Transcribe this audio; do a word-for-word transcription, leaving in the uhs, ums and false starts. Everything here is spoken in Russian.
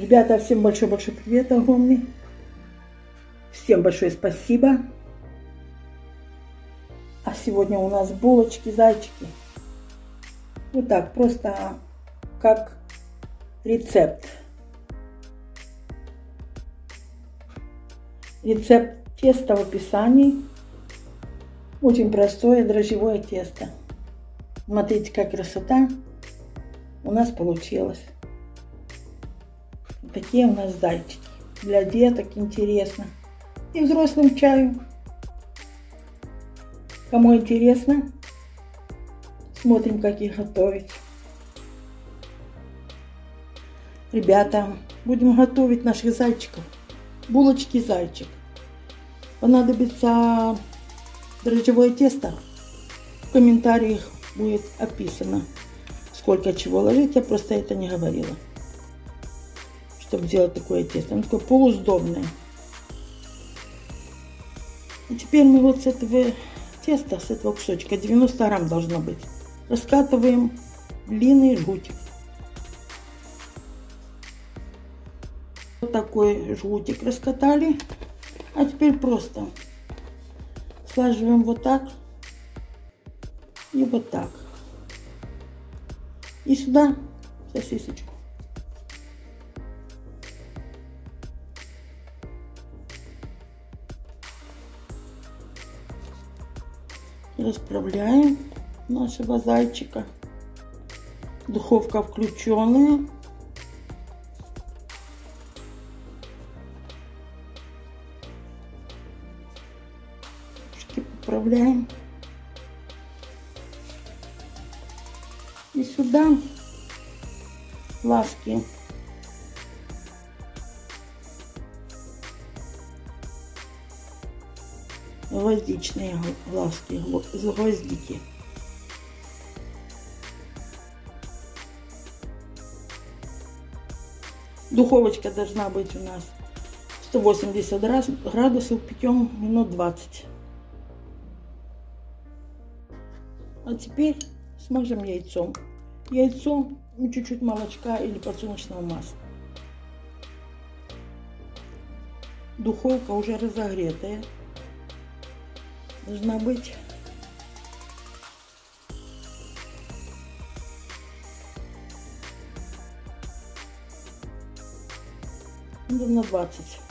Ребята, всем большой-большой привет огромный. Всем большое спасибо. А сегодня у нас булочки, зайчики. Вот так, просто как рецепт. Рецепт теста в описании. Очень простое дрожжевое тесто. Смотрите, как красота у нас получилась. Такие у нас зайчики. Для деток интересно. И взрослым чаю. Кому интересно, смотрим, как их готовить. Ребята, будем готовить наших зайчиков. Булочки зайчик. Понадобится дрожжевое тесто. В комментариях будет описано, сколько чего ложить. Я просто это не говорила, чтобы сделать такое тесто. Оно такое полусдобное. И теперь мы вот с этого теста, с этого кусочка, девяносто грамм должно быть, раскатываем длинный жгутик. Вот такой жгутик раскатали. А теперь просто слаживаем вот так и вот так. И сюда сосисочку. Расправляем нашего зайчика. Духовка включенная. Поправляем. И сюда ласки. Гвоздичные ласки, гвоздики. Духовочка должна быть у нас сто восемьдесят градусов, печем минут двадцать. А теперь смажем яйцом. Яйцом и чуть-чуть молочка или подсолнечного масла. Духовка уже разогретая должна быть. Примерно двадцать.